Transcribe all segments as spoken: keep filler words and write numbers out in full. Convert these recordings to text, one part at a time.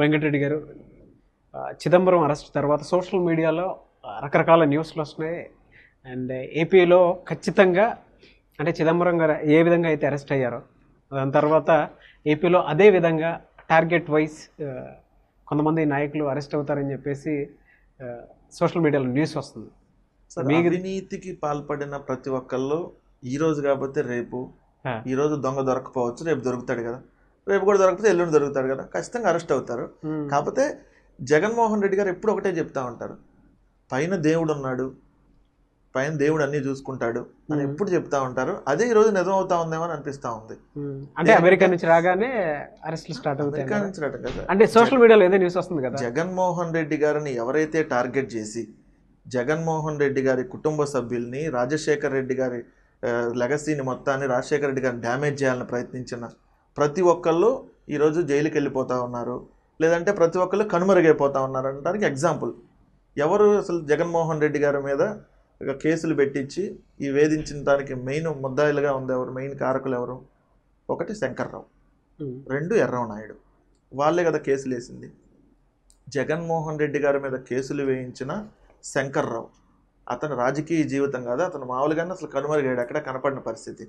వెంకటరెడ్డి గారు, చిదంబరం అరెస్ట్ తర్వాత సోషల్ మీడియాలో రకరకాల న్యూస్లు వస్తున్నాయి. అండ్ ఏపీలో ఖచ్చితంగా అంటే చిదంబరం గారు ఏ విధంగా అయితే అరెస్ట్ అయ్యారో దాని తర్వాత ఏపీలో అదే విధంగా టార్గెట్ వైజ్ కొంతమంది నాయకులు అరెస్ట్ అవుతారని చెప్పేసి సోషల్ మీడియాలో న్యూస్ వస్తుంది. అవినీతికి పాల్పడిన ప్రతి ఒక్కళ్ళు ఈరోజు కాబట్టి రేపు, ఈరోజు దొంగ దొరకపోవచ్చు, రేపు దొరుకుతాడు కదా, రేపు కూడా దొరకపోతే ఎల్లుండి దొరుకుతాడు కదా, ఖచ్చితంగా అరెస్ట్ అవుతారు. కాకపోతే జగన్మోహన్ రెడ్డి గారు ఎప్పుడు ఒకటే చెప్తా ఉంటారు, పైన దేవుడు ఉన్నాడు, పైన దేవుడు అన్నీ చూసుకుంటాడు అని ఎప్పుడు చెప్తా ఉంటారు. అదే ఈరోజు నిజం అవుతా ఉందేమో అని అనిపిస్తూ ఉంది. అంటే అమెరికా నుంచి రాగానే అరెస్ట్లు స్టార్ట్ అవుతాయి. అమెరికా నుంచి రావడం కదా, అంటే సోషల్ మీడియాలో ఏదో న్యూస్ వస్తుంది కదా. జగన్మోహన్ రెడ్డి గారిని ఎవరైతే టార్గెట్ చేసి జగన్మోహన్ రెడ్డి గారి కుటుంబ సభ్యుల్ని, రాజశేఖర్ రెడ్డి గారి లెగసీని మొత్తాన్ని, రాజశేఖర్ రెడ్డి గారిని డ్యామేజ్ చేయాలని ప్రయత్నించిన ప్రతి ఒక్కళ్ళు ఈరోజు జైలుకి వెళ్ళిపోతూ ఉన్నారు, లేదంటే ప్రతి ఒక్కళ్ళు కనుమరుగైపోతూ ఉన్నారు అనడానికి ఎగ్జాంపుల్ ఎవరు? అసలు జగన్మోహన్ రెడ్డి గారి మీద కేసులు పెట్టించి ఈ వేధించిన దానికి మెయిన్ ముద్దాయిలుగా ఉంది ఎవరు, మెయిన్ కారకులు ఎవరు? ఒకటి శంకర్రావు, రెండు ఎర్రవనాయుడు. వాళ్ళే కదా కేసులు వేసింది. జగన్మోహన్ రెడ్డి గారి మీద కేసులు వేయించిన శంకర్రావు అతను రాజకీయ జీవితం కాదు, అతను మామూలుగానే అసలు కనుమరుగయ్యాడు, అక్కడ కనపడిన పరిస్థితి.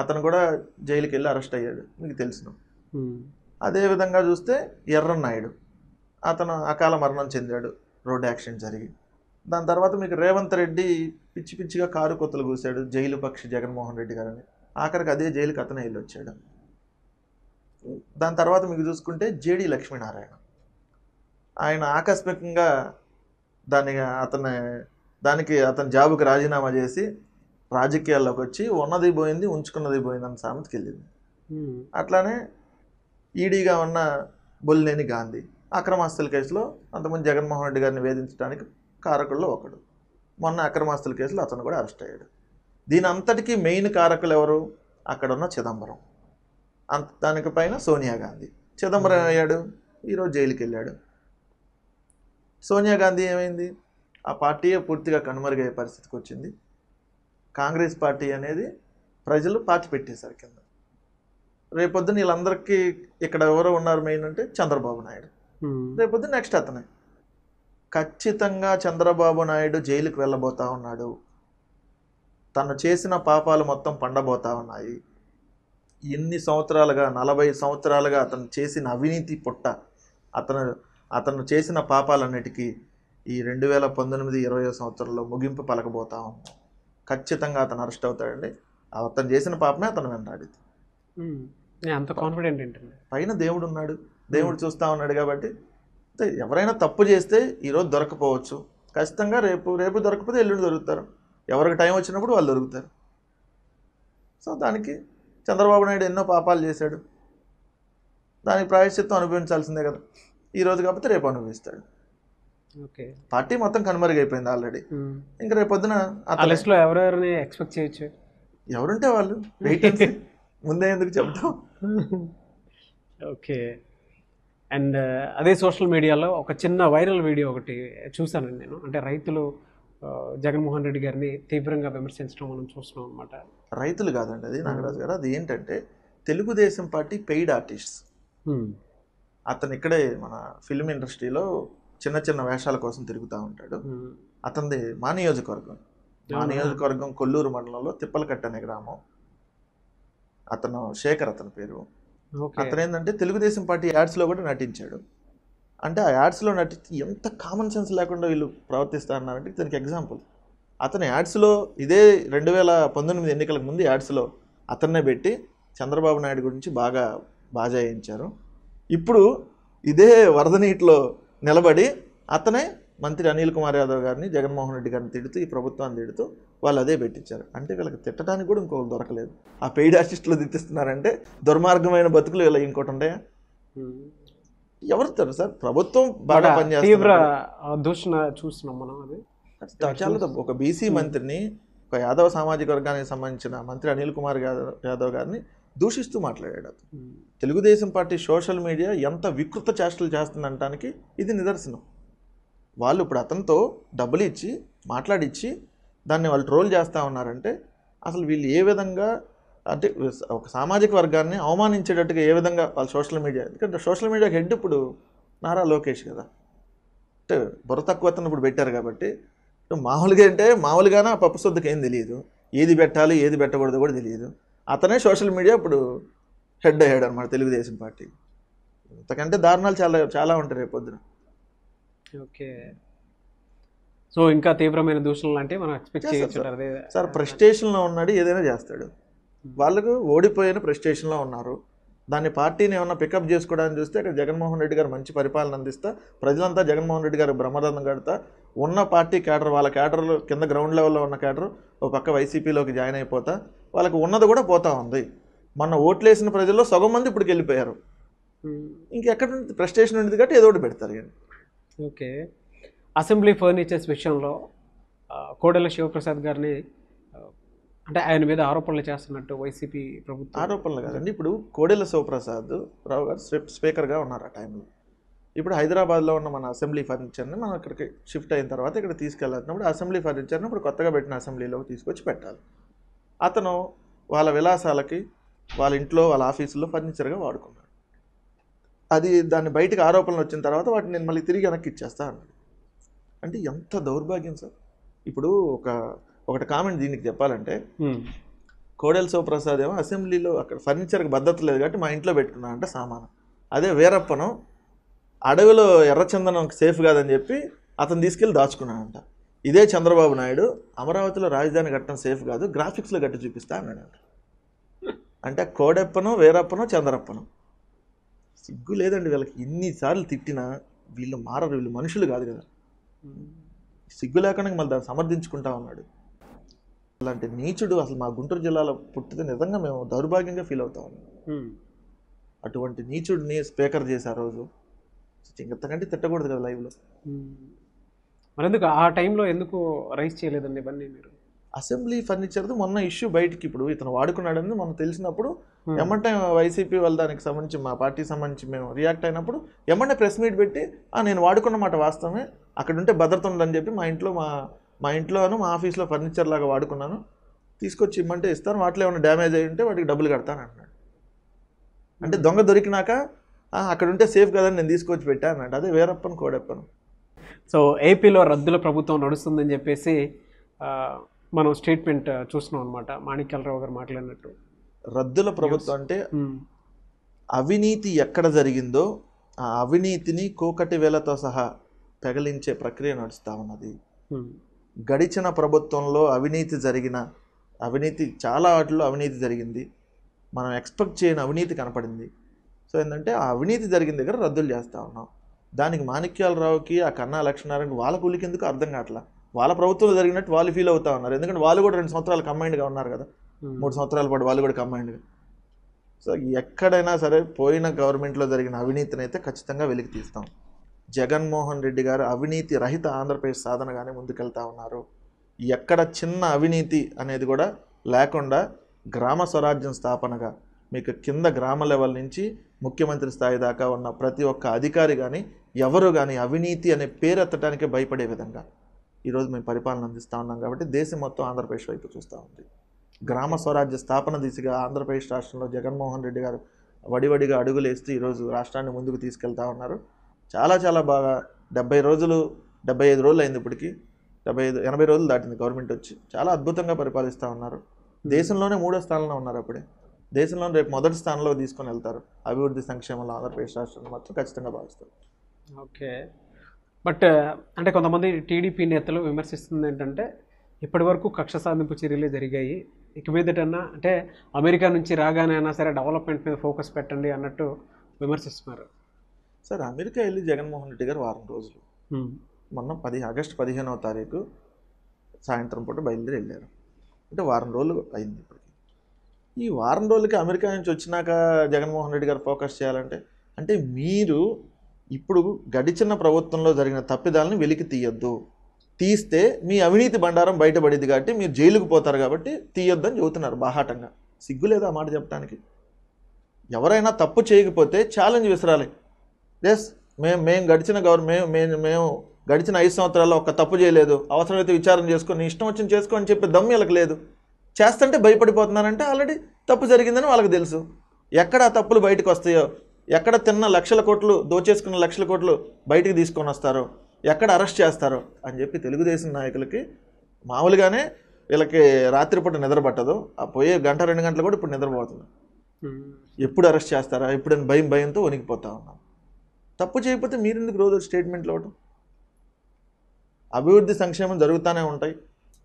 అతను కూడా జైలుకి వెళ్ళి అరెస్ట్ అయ్యాడు, మీకు తెలుసును. అదేవిధంగా చూస్తే ఎర్రన్నాయుడు, అతను అకాల మరణం చెందాడు, రోడ్ యాక్సిడెంట్ జరిగి. దాని తర్వాత మీకు రేవంత్ రెడ్డి పిచ్చి పిచ్చిగా కారు కొత్తలు కూశాడు, జైలు పక్షి జగన్మోహన్ రెడ్డి గారని. ఆఖరికి అదే జైలుకి అతనే వెళ్ళి వచ్చాడు. దాని తర్వాత మీకు చూసుకుంటే జేడీ లక్ష్మీనారాయణ, ఆయన ఆకస్మికంగా దాని అతని దానికి అతని జాబుకి రాజీనామా చేసి రాజకీయాల్లోకి వచ్చి ఉన్నది పోయింది, ఉంచుకున్నది పోయింది అన్న సామెతకి వెళ్ళింది. అట్లానే ఈడీగా ఉన్న బొల్లినేని గాంధీ అక్రమాస్తుల కేసులో అంతకుముందు జగన్మోహన్ రెడ్డి గారిని వేధించడానికి కారకుల్లో ఒకడు. మొన్న అక్రమాస్తుల కేసులో అతను కూడా అరెస్ట్ అయ్యాడు. దీని అంతటికీ మెయిన్ కారకులు ఎవరు? అక్కడున్న చిదంబరం, అంత దానిపైన సోనియా గాంధీ. చిదంబరం అయ్యాడు, ఈరోజు జైలుకి వెళ్ళాడు. సోనియా గాంధీ ఏమైంది? ఆ పార్టీయే పూర్తిగా కనుమరుగయ్యే పరిస్థితికి వచ్చింది. కాంగ్రెస్ పార్టీ అనేది ప్రజలు పాతి పెట్టేశారు కింద. రేపొద్దున వీళ్ళందరికీ ఇక్కడ ఎవరు ఉన్నారు మెయిన్ అంటే చంద్రబాబు నాయుడు, రేపొద్దున నెక్స్ట్ అతనే. ఖచ్చితంగా చంద్రబాబు నాయుడు జైలుకి వెళ్ళబోతా ఉన్నాడు, తను చేసిన పాపాలు మొత్తం పండబోతా ఉన్నాయి. ఎన్ని సంవత్సరాలుగా, నలభై సంవత్సరాలుగా అతను చేసిన అవినీతి పుట్ట, అతను అతను చేసిన పాపాలన్నిటికీ ఈ రెండు వేల పంతొమ్మిది ఇరవై సంవత్సరంలో ముగింపు పలకబోతా ఉన్నాడు. ఖచ్చితంగా అతను అరెస్ట్ అవుతాడండి. అతను చేసిన పాపమే అతను వెంటాడింది. అంత కాన్ఫిడెంట్ ఏంటండి? పైన దేవుడు ఉన్నాడు, దేవుడు చూస్తూ ఉన్నాడు కాబట్టి ఎవరైనా తప్పు చేస్తే ఈరోజు దొరకపోవచ్చు, ఖచ్చితంగా రేపు, రేపు దొరకపోతే ఎల్లుండి దొరుకుతారు, ఎవరికి టైం వచ్చినప్పుడు వాళ్ళు దొరుకుతారు. సో దానికి చంద్రబాబు నాయుడు ఎన్నో పాపాలు చేశాడు, దానికి ప్రాయశ్చిత్తం అనుభవించాల్సిందే కదా. ఈరోజు కాకపోతే రేపు అనుభవిస్తాడు. పార్టీ మొత్తం కనుమరుగైపోయింది ఆల్రెడీ. ఇంకా రేపొద్దున ఎవరెవరిని ఎక్స్పెక్ట్ చేయొచ్చు? ఎవరుంటే వాళ్ళు, ముందే ఎందుకు చెప్తాం. ఓకే. అండ్ అదే సోషల్ మీడియాలో ఒక చిన్న వైరల్ వీడియో ఒకటి చూశానండి నేను. అంటే రైతులు జగన్మోహన్ రెడ్డి గారిని తీవ్రంగా విమర్శించడం మనం చూస్తున్నాం అనమాట. రైతులు కాదండి అది, నాగరాజు గారు. అది ఏంటంటే తెలుగుదేశం పార్టీ పెయిడ్ ఆర్టిస్ట్స్. అతను ఇక్కడే మన ఫిల్మ్ ఇండస్ట్రీలో చిన్న చిన్న వేషాల కోసం తిరుగుతూ ఉంటాడు. అతనిది మా నియోజకవర్గం, మా నియోజకవర్గం కొల్లూరు మండలంలో తిప్పలకట్ట అనే గ్రామం. అతను శేఖర్ అతని పేరు. అతను ఏంటంటే తెలుగుదేశం పార్టీ యాడ్స్లో కూడా నటించాడు. అంటే ఆ యాడ్స్లో నటించి ఎంత కామన్ సెన్స్ లేకుండా వీళ్ళు ప్రవర్తిస్తా అన్నారంటే దానికి ఎగ్జాంపుల్ అతను యాడ్స్లో ఇదే రెండు వేల పంతొమ్మిది ఎన్నికలకు ముందు యాడ్స్లో అతన్నే పెట్టి చంద్రబాబు నాయుడు గురించి బాగా బాజా వేయించారు. ఇప్పుడు ఇదే వరద నీటిలో నిలబడి అతనే మంత్రి అనిల్ కుమార్ యాదవ్ గారిని, జగన్మోహన్ రెడ్డి గారిని తిడుతూ, ఈ ప్రభుత్వాన్ని తిడుతూ వాళ్ళు అదే పెట్టించారు. అంటే వీళ్ళకి తిట్టడానికి కూడా ఇంకొకరు దొరకలేదు. ఆ పెయిడ్ ఆర్టిస్టులు తిట్టిస్తున్నారంటే దుర్మార్గమైన బతుకులు ఇలా ఇంకోటి ఉంటాయా? ఎవరుతారు సార్? ప్రభుత్వం బాగా పనిచేస్తుంది. చాలా ఒక బీసీ మంత్రిని, ఒక యాదవ సామాజిక వర్గానికి సంబంధించిన మంత్రి అనిల్ కుమార్ యాదవ్ గారిని దూషిస్తూ మాట్లాడాడు. తెలుగుదేశం పార్టీ సోషల్ మీడియా ఎంత వికృత చేష్టలు చేస్తుందనటానికి ఇది నిదర్శనం. వాళ్ళు ఇప్పుడు అతనితో డబ్బులు ఇచ్చి మాట్లాడిచ్చి దాన్ని వాళ్ళు ట్రోల్ చేస్తూ ఉన్నారంటే అసలు వీళ్ళు ఏ విధంగా, అంటే ఒక సామాజిక వర్గాన్ని అవమానించేటట్టుగా ఏ విధంగా వాళ్ళు సోషల్ మీడియా, ఎందుకంటే సోషల్ మీడియాకి హెడ్ ఇప్పుడు నారా లోకేష్ కదా. అంటే బుర్ర తక్కువ అతను ఇప్పుడు పెట్టారు కాబట్టి మామూలుగా అంటే మామూలుగానే ఆ పప్పు సొద్దుకు ఏం తెలియదు, ఏది పెట్టాలి ఏది పెట్టకూడదు కూడా తెలియదు. అతనే సోషల్ మీడియా ఇప్పుడు హెడ్ అయ్యాడు అనమాట తెలుగుదేశం పార్టీ. అంతకంటే దారుణాలు చాలా చాలా ఉంటాయి రేపు పొద్దున. ఓకే, సో ఇంకా తీవ్రమైన దూషణలు అంటే మనం ఎక్స్పెక్ట్ చేయాలి సార్. ప్రెస్టేషన్లో ఉన్నాడు, ఏదైనా చేస్తాడు. వాళ్ళకు ఓడిపోయిన ప్రెస్టేషన్లో ఉన్నారు, దాన్ని పార్టీని ఏమన్నా పికప్ చేసుకోవడానికి చూస్తే అక్కడ జగన్మోహన్ రెడ్డి గారు మంచి పరిపాలన అందిస్తా, ప్రజలంతా జగన్మోహన్ రెడ్డి గారు బ్రహ్మరథం కడతా, ఉన్న పార్టీ క్యాడర్ వాళ్ళ క్యాడర్లు కింద గ్రౌండ్ లెవెల్లో ఉన్న క్యాడర్ ఒక పక్క వైసీపీలోకి జాయిన్ అయిపోతా, వాళ్ళకి ఉన్నది కూడా పోతా ఉంది. మొన్న ఓట్లేసిన ప్రజల్లో సగం మంది ఇప్పటికి వెళ్ళిపోయారు. ఇంకెక్కడ ప్రెస్టేషన్ ఉండేది కాబట్టి ఏదో ఒకటి పెడతారు. కానీ ఓకే, అసెంబ్లీ ఫర్నిచర్స్ విషయంలో కోడెల శివప్రసాద్ గారిని అంటే ఆయన మీద ఆరోపణలు చేస్తున్నట్టు వైసీపీ ప్రభుత్వం. ఆరోపణలు కాదండి, ఇప్పుడు కోడెల శివప్రసాద్ రావు గారు స్పీకర్గా ఉన్నారు ఆ టైంలో. ఇప్పుడు హైదరాబాద్లో ఉన్న మన అసెంబ్లీ ఫర్నిచర్ని మనం ఇక్కడికి షిఫ్ట్ అయిన తర్వాత ఇక్కడ తీసుకెళ్ళినప్పుడు అసెంబ్లీ ఫర్నిచర్ని ఇప్పుడు కొత్తగా పెట్టిన అసెంబ్లీలో తీసుకొచ్చి పెట్టాలి. అతను వాళ్ళ విలాసాలకి వాళ్ళ ఇంట్లో వాళ్ళ ఆఫీసులో ఫర్నిచర్గా వాడుకున్నాడు. అది దాన్ని బయటకు ఆరోపణలు వచ్చిన తర్వాత వాటిని నేను మళ్ళీ తిరిగి వెనక్కి ఇచ్చేస్తా అన్నాడు. అంటే ఎంత దౌర్భాగ్యం సార్. ఇప్పుడు ఒక ఒకటి కామెంట్ దీనికి చెప్పాలంటే, కోడెల శివప్రసాద్ ఏమో అసెంబ్లీలో అక్కడ ఫర్నిచర్కి భద్రత లేదు కాబట్టి మా ఇంట్లో పెట్టుకున్నా అంటే సామాను, అదే వీరప్పను అడవిలో ఎర్రచందనం సేఫ్ కాదని చెప్పి అతను తీసుకెళ్ళి దాచుకున్నానంట, ఇదే చంద్రబాబు నాయుడు అమరావతిలో రాజధాని కట్టడం సేఫ్ కాదు గ్రాఫిక్స్లో కట్టి చూపిస్తా అన్నాడంట. అంటే కోడెప్పను వీరప్పను చంద్రప్పను. సిగ్గు లేదండి వీళ్ళకి, ఇన్నిసార్లు తిట్టినా వీళ్ళు మారరు, వీళ్ళు మనుషులు కాదు కదా. సిగ్గు లేకుండా మళ్ళీ దాన్ని సమర్థించుకుంటా ఉన్నాడు. అలాంటి నీచుడు అసలు మా గుంటూరు జిల్లాలో పుట్టితే నిజంగా మేము దౌర్భాగ్యంగా ఫీల్ అవుతా ఉన్నాం. అటువంటి నీచుడిని స్పీకర్ చేసి ఆ రోజు ఇంతకంటే తిట్టకూడదు కదా లైవ్లో. మరెందుకు ఆ టైంలో ఎందుకు రైస్ చేయలేదండి ఇవన్నీ? మీరు అసెంబ్లీ ఫర్నిచర్ది మొన్న ఇష్యూ బయటికి ఇప్పుడు ఇతను వాడుకున్నాడని మనం తెలిసినప్పుడు ఎమ్మంటే వైసీపీ వాళ్ళ దానికి సంబంధించి మా పార్టీకి సంబంధించి మేము రియాక్ట్ అయినప్పుడు ఎమ్మంటే ప్రెస్ మీట్ పెట్టి నేను వాడుకున్నమాట వాస్తవమే, అక్కడ ఉంటే భద్రత ఉండదని చెప్పి మా ఇంట్లో మా మా ఇంట్లోను మా ఆఫీస్లో ఫర్నిచర్ లాగా వాడుకున్నాను, తీసుకొచ్చి ఇమ్మంటే ఇస్తాను, వాటిలో ఏమైనా డ్యామేజ్ అయ్యి ఉంటే వాటికి డబ్బులు కడతాను అంటున్నాడు. అంటే దొంగ దొరికినాక అక్కడ ఉంటే సేఫ్ కదని నేను తీసుకొచ్చి పెట్టాను అన్నట్టు, అదే వేరప్పను కోడెప్పను. సో ఏపీలో రద్దుల ప్రభుత్వం నడుస్తుందని చెప్పేసి మనం స్టేట్మెంట్ చూస్తున్నాం అనమాట మాణిక్యాలరావు గారు మాట్లాడినట్టు. రద్దుల ప్రభుత్వం అంటే అవినీతి ఎక్కడ జరిగిందో ఆ అవినీతిని కోకటి వేలతో సహా పెగలించే ప్రక్రియ నడుస్తూ ఉన్నది. గడిచిన ప్రభుత్వంలో అవినీతి జరిగిన అవినీతి చాలా వాటిలో అవినీతి జరిగింది, మనం ఎక్స్పెక్ట్ చేయని అవినీతి కనపడింది. సో ఏంటంటే ఆ అవినీతి జరిగిన దగ్గర రద్దులు చేస్తూ ఉన్నాం. దానికి మాణిక్యాలరావుకి ఆ కన్నా లక్ష్మీనారాయణకి వాళ్ళ కూలికి ఎందుకు అర్థం కావట్లా. వాళ్ళ ప్రభుత్వంలో జరిగినట్టు వాళ్ళు ఫీల్ అవుతా ఉన్నారు, ఎందుకంటే వాళ్ళు కూడా రెండు సంవత్సరాలు కంబైన్డ్గా ఉన్నారు కదా, మూడు సంవత్సరాల పాటు వాళ్ళు కూడా కంబైన్డ్గా. సో ఎక్కడైనా సరే పోయిన గవర్నమెంట్లో జరిగిన అవినీతిని అయితే ఖచ్చితంగా వెలికి తీస్తాం. జగన్మోహన్ రెడ్డి గారు అవినీతి రహిత ఆంధ్రప్రదేశ్ సాధనగానే ముందుకెళ్తా ఉన్నారు. ఎక్కడ చిన్న అవినీతి అనేది కూడా లేకుండా గ్రామ స్వరాజ్యం స్థాపనగా మీకు కింద గ్రామ లెవెల్ నుంచి ముఖ్యమంత్రి స్థాయి దాకా ఉన్న ప్రతి ఒక్క అధికారి కానీ ఎవరు కానీ అవినీతి అనే పేరు ఎత్తడానికే భయపడే విధంగా ఈరోజు మేము పరిపాలన అందిస్తూ ఉన్నాం. కాబట్టి దేశం మొత్తం ఆంధ్రప్రదేశ్ వైపు చూస్తూ ఉంది. గ్రామ స్వరాజ్య స్థాపన దిశగా ఆంధ్రప్రదేశ్ రాష్ట్రంలో జగన్మోహన్ రెడ్డి గారు వడివడిగా అడుగులు వేస్తూ ఈరోజు రాష్ట్రాన్ని ముందుకు తీసుకెళ్తా ఉన్నారు. చాలా చాలా బాగా డెబ్బై రోజులు డెబ్బై ఐదు రోజులు అయింది ఇప్పటికి, డెబ్బై ఐదు ఎనభై రోజులు దాటింది గవర్నమెంట్ వచ్చి. చాలా అద్భుతంగా పరిపాలిస్తూ ఉన్నారు. దేశంలోనే మూడో స్థానంలో ఉన్నారు, అప్పుడే దేశంలోనే రేపు మొదటి స్థానంలో తీసుకొని వెళ్తారు. అభివృద్ధి సంక్షేమంలో ఆంధ్రప్రదేశ్ రాష్ట్రాన్ని మాత్రం ఖచ్చితంగా భావిస్తారు. ఓకే, బట్ అంటే కొంతమంది టీడీపీ నేతలు విమర్శిస్తుంది ఏంటంటే ఇప్పటి వరకు కక్ష సాధింపు చర్యలే జరిగాయి, ఇక మీదటన్నా అంటే అమెరికా నుంచి రాగానే అయినా సరే డెవలప్మెంట్ మీద ఫోకస్ పెట్టండి అన్నట్టు విమర్శిస్తున్నారు సార్. అమెరికా వెళ్ళి జగన్మోహన్ రెడ్డి గారు వారం రోజులు మొన్న పది ఆగస్టు పదిహేనవ తారీఖు సాయంత్రం పూట బయలుదేరి వెళ్ళారు. అంటే వారం రోజులు అయింది ఇప్పటికి. ఈ వారం రోజులకి అమెరికా నుంచి వచ్చినాక జగన్మోహన్ రెడ్డి గారు ఫోకస్ చేయాలంటే అంటే మీరు ఇప్పుడు గడిచిన ప్రభుత్వంలో జరిగిన తప్పిదాలను వెలికి తీయొద్దు, తీస్తే మీ అవినీతి బండారం బయటపడేది కాబట్టి మీరు జైలుకు పోతారు కాబట్టి తీయొద్దని చెబుతున్నారు బాహాటంగా. సిగ్గులేదు ఆ మాట చెప్పడానికి. ఎవరైనా తప్పు చేయకపోతే ఛాలెంజ్ విసరాలి. ఎస్ మేము మేము గడిచిన గవర్నమెంట్ మేము మేము గడిచిన ఐదు సంవత్సరాల్లో ఒక్క తప్పు చేయలేదు, అవసరమైతే విచారం చేసుకొని ఇష్టం వచ్చిన చేసుకో అని చెప్పి దమ్ము వీళ్ళకి లేదు. చేస్తంటే భయపడిపోతున్నారంటే ఆల్రెడీ తప్పు జరిగిందని వాళ్ళకి తెలుసు. ఎక్కడ ఆ తప్పులు బయటకు వస్తాయో ఎక్కడ తిన్న లక్షల కోట్లు, దోచేసుకున్న లక్షల కోట్లు బయటికి తీసుకొని వస్తారో, ఎక్కడ అరెస్ట్ చేస్తారో అని చెప్పి తెలుగుదేశం నాయకులకి మామూలుగానే వీళ్ళకి రాత్రిపూట నిద్రపట్టదు. ఆ పోయే గంట రెండు గంటలు కూడా ఇప్పుడు నిద్రపోతుంది. ఎప్పుడు అరెస్ట్ చేస్తారా, ఎప్పుడు అని భయం భయంతో వణికిపోతా ఉన్నాం. తప్పు చేయకపోతే మీరెందుకు రోజు స్టేట్మెంట్లు ఇవ్వటం? అభివృద్ధి సంక్షేమం జరుగుతూనే ఉంటాయి,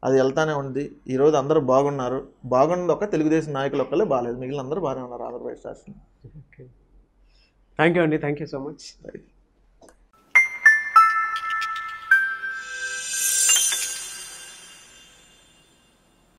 అది వెళ్తానే ఉంది. ఈరోజు అందరూ బాగున్నారు, బాగున్నది ఒక తెలుగుదేశం నాయకులు ఒక్కలే బాగాలేదు, మిగిలిన అందరూ బాగానే ఉన్నారు ఆంధ్రప్రదేశ్ రాష్ట్రంలో. థ్యాంక్ యూ అండి, థ్యాంక్ యూ సో మచ్.